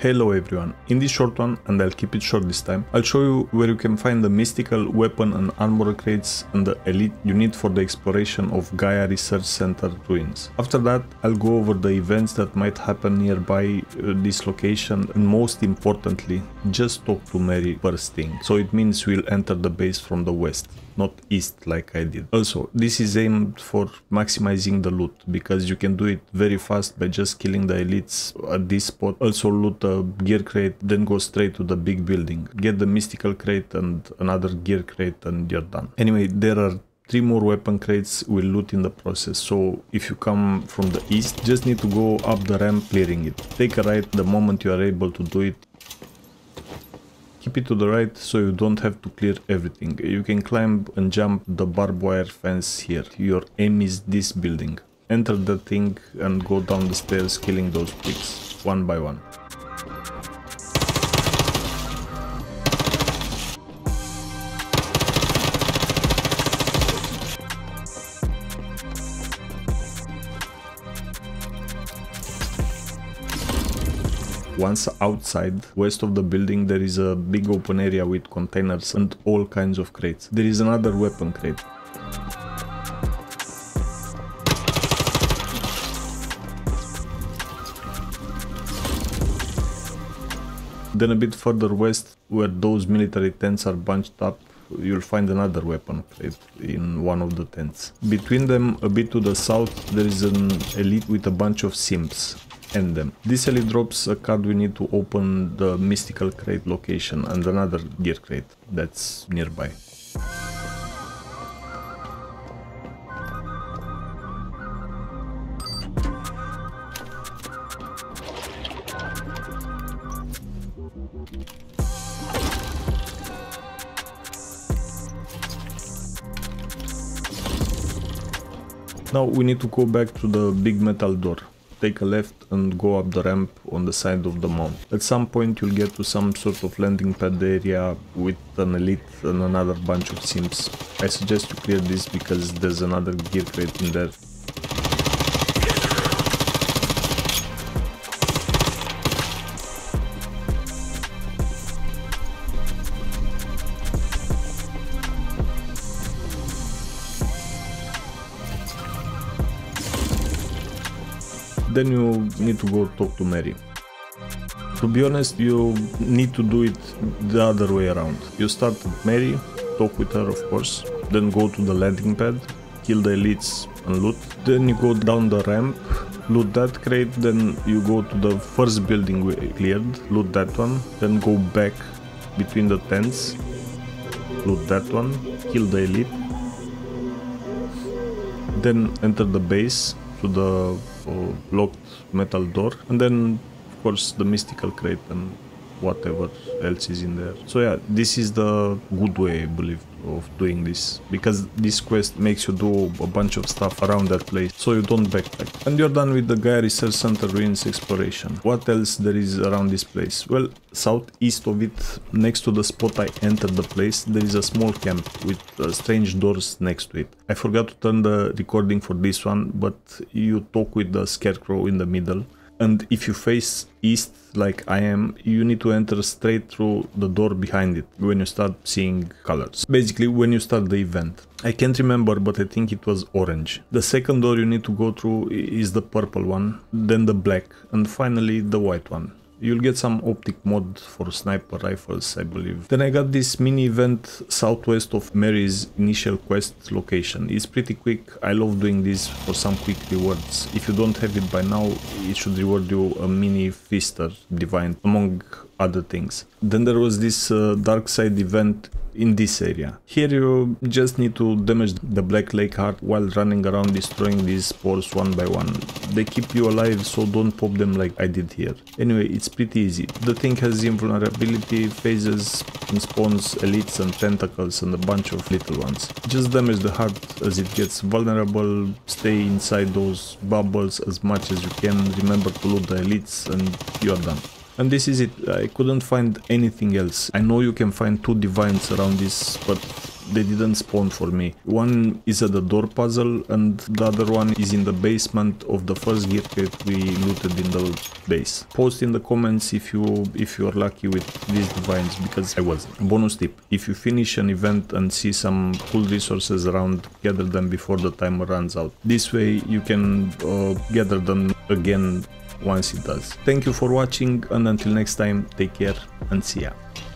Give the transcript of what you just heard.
Hello everyone, in this short one, and I'll keep it short this time, I'll show you where you can find the mystical weapon and armor crates and the elite you need for the exploration of Gaia Research Center Ruins. After that, I'll go over the events that might happen nearby this location, and most importantly, just talk to Mary first thing, so it means we'll enter the base from the west, not east like I did. Also, this is aimed for maximizing the loot, because you can do it very fast by just killing the elites at this spot. Also loot a gear crate, then go straight to the big building. Get the mystical crate and another gear crate and you're done. Anyway, there are 3 more weapon crates we'll loot in the process, so if you come from the east, just need to go up the ramp clearing it. Take a right the moment you are able to do it. Keep it to the right so you don't have to clear everything. You can climb and jump the barbed wire fence here. Your aim is this building. Enter the thing and go down the stairs killing those pigs, one by one. Once outside, west of the building, there is a big open area with containers and all kinds of crates. There is another weapon crate. Then a bit further west, where those military tents are bunched up, you'll find another weapon crate in one of the tents. Between them, a bit to the south, there is an elite with a bunch of simps. End them. This elite drops a card we need to open the mystical crate location and another gear crate that's nearby. Now we need to go back to the big metal door. Take a left and go up the ramp on the side of the mount. At some point you'll get to some sort of landing pad area with an elite and another bunch of simps. I suggest you clear this because there's another gear crate in there. Then you need to go talk to Mary. To be honest, you need to do it the other way around. You start with Mary, talk with her of course, then go to the landing pad, kill the elites and loot. Then you go down the ramp, loot that crate, then you go to the first building we cleared, loot that one, then go back between the tents, loot that one, kill the elite, then enter the base to the locked metal door, and then of course the mystical crate and whatever else is in there. So yeah, this is the good way I believe of doing this, because this quest makes you do a bunch of stuff around that place so you don't backpack. And you're done with the Gaia Research Center Ruins exploration. What else there is around this place? Well, southeast of it, next to the spot I entered the place, there is a small camp with strange doors next to it. I forgot to turn the recording for this one, but you talk with the scarecrow in the middle. And if you face east like I am, you need to enter straight through the door behind it when you start seeing colors. Basically, when you start the event. I can't remember, but I think it was orange. The second door you need to go through is the purple one, then the black, and finally the white one. You'll get some optic mod for sniper rifles, I believe. Then I got this mini event southwest of Mary's initial quest location. It's pretty quick. I love doing this for some quick rewards. If you don't have it by now, it should reward you a mini Fister divine, among other things. Then there was this dark side event in this area. Here you just need to damage the Black Lake Heart while running around destroying these spores one by one. They keep you alive, so don't pop them like I did here. Anyway, it's pretty easy. The thing has invulnerability, phases, and spawns, elites and tentacles and a bunch of little ones. Just damage the heart as it gets vulnerable, stay inside those bubbles as much as you can, remember to loot the elites and you are done. And this is it. I couldn't find anything else. I know you can find 2 divines around this, but they didn't spawn for me. One is at the door puzzle and the other one is in the basement of the first gear that we looted in the base. Post in the comments if you are lucky with these divines, because I wasn't. Bonus tip: if you finish an event and see some cool resources around, gather them before the timer runs out. This way you can gather them again once it does. Thank you for watching, and until next time, take care and see ya.